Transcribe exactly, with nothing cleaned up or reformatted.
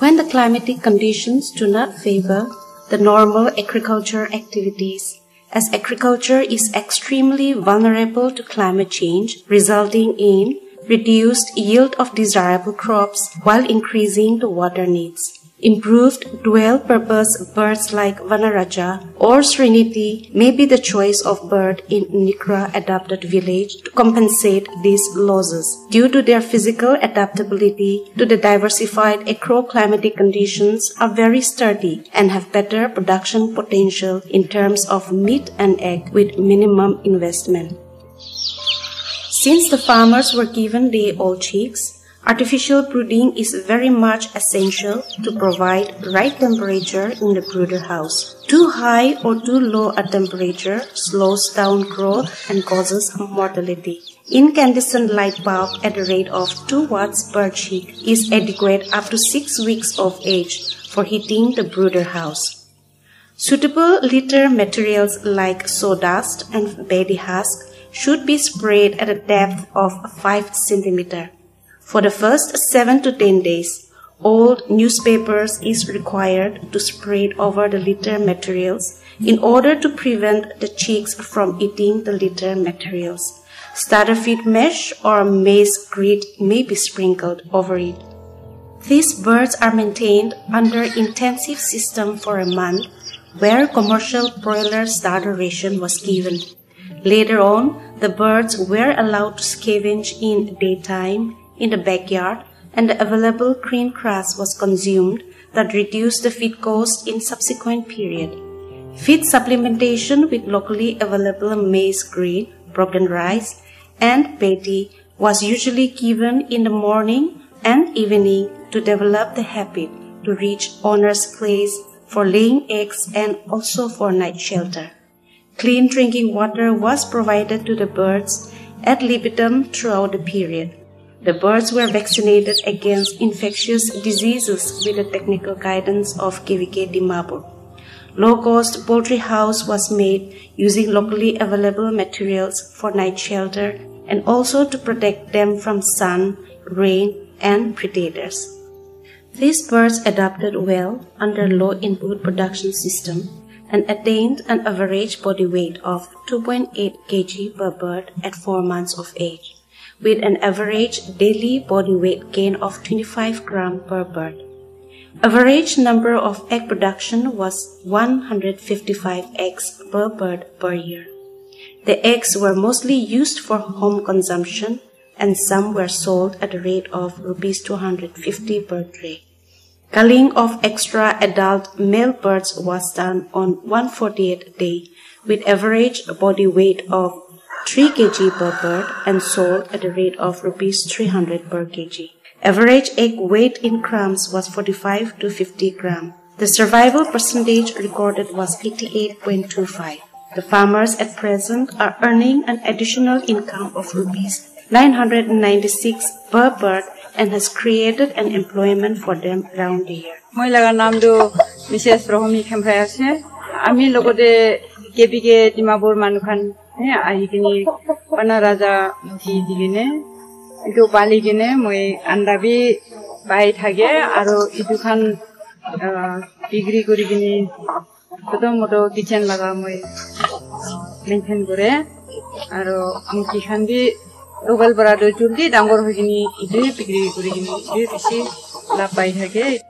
when the climatic conditions do not favor the normal agriculture activities, as agriculture is extremely vulnerable to climate change, resulting in reduced yield of desirable crops while increasing the water needs. Improved dual-purpose birds like Vanaraja or Sriniti may be the choice of bird in Nikra-adapted village to compensate these losses due to their physical adaptability to the diversified agroclimatic conditions are very sturdy and have better production potential in terms of meat and egg with minimum investment. Since the farmers were given day-old chicks, artificial brooding is very much essential to provide right temperature in the brooder house. Too high or too low a temperature slows down growth and causes mortality. Incandescent light bulb at the rate of two watts per chick is adequate up to six weeks of age for heating the brooder house. Suitable litter materials like sawdust and paddy husk should be sprayed at a depth of five centimeters. For the first seven to ten days, old newspapers is required to spread over the litter materials in order to prevent the chicks from eating the litter materials. Starter feed mesh or maize grit may be sprinkled over it. These birds are maintained under intensive system for a month where commercial broiler starter ration was given. Later on, the birds were allowed to scavenge in daytime in the backyard, and the available green grass was consumed that reduced the feed cost in subsequent period. Feed supplementation with locally available maize grit, broken rice, and paddy was usually given in the morning and evening to develop the habit to reach owner's place for laying eggs and also for night shelter. Clean drinking water was provided to the birds ad libitum throughout the period. The birds were vaccinated against infectious diseases with the technical guidance of K V K Dimapur. Low-cost poultry house was made using locally available materials for night shelter and also to protect them from sun, rain, and predators. These birds adapted well under low-input production system and attained an average body weight of two point eight kilograms per bird at four months of age, with an average daily body weight gain of twenty-five grams per bird. Average number of egg production was one hundred fifty-five eggs per bird per year. The eggs were mostly used for home consumption and some were sold at a rate of rupees two hundred fifty per tray. Culling of extra adult male birds was done on one hundred forty-eighth day with average body weight of three kilograms per bird and sold at a rate of rupees three hundred per kg. Average egg weight in grams was forty-five to fifty grams. The survival percentage recorded was eighty-eight point two five. The farmers at present are earning an additional income of rupees nine hundred ninety-six per bird and has created an employment for them around the year. My name is Missus I am local to K V K Dimapur Manukhan. I can Vanaraja Digine, to Baligine, my Andavi by Tage, Aro Idukan Pigri Gurigini, Totomoto Kitchen Lagamwe, Lincoln Gure, Aro Mukihandi, Local Brado Jundi, Dangor Hugini, Pigri Gurigini, La Pai Hage.